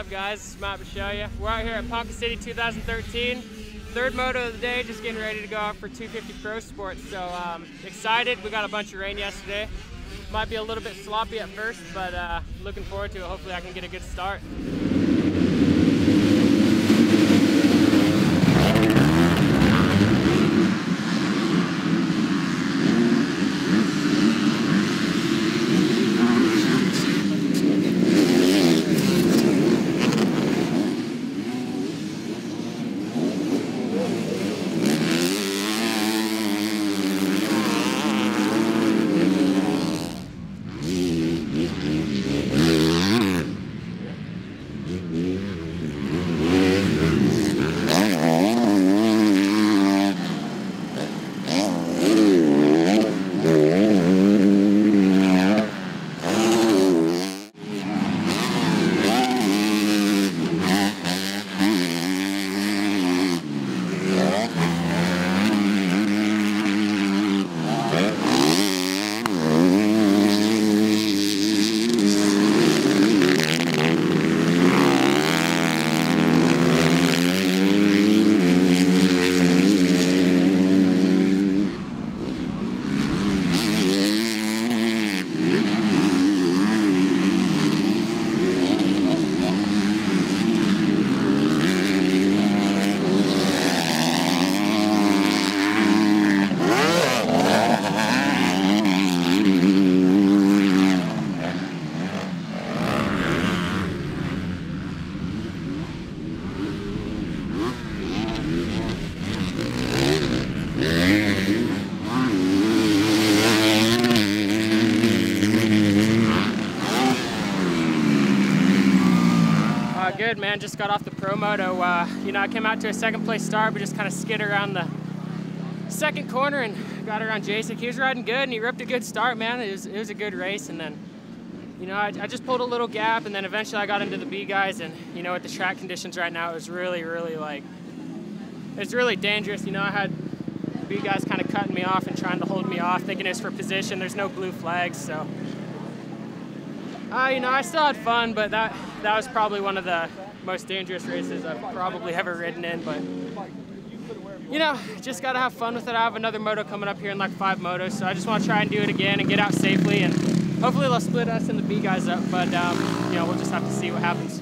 up, guys? This is Matt Bisceglia. We're out here at Ponca City 2013. Third moto of the day, just getting ready to go out for 250 Pro Sports. So excited. We got a bunch of rain yesterday. Might be a little bit sloppy at first, but looking forward to it. Hopefully I can get a good start. Good, man. Just got off the pro moto. You know, I came out to a second place start, but just kind of skid around the second corner and got around Jaisaac. He was riding good and he ripped a good start, man. It was a good race, and then, you know, I just pulled a little gap, and then eventually I got into the B guys, and you know, with the track conditions right now, it was really dangerous. You know, I had the B guys kind of cutting me off and trying to hold me off, thinking it was for position. There's no blue flags, so. You know, I still had fun, but that was probably one of the most dangerous races I've probably ever ridden in. But, you know, just got to have fun with it. I have another moto coming up here in like 5 motos, so I just want to try and do it again and get out safely. And hopefully they'll split us and the B guys up, but, you know, we'll just have to see what happens.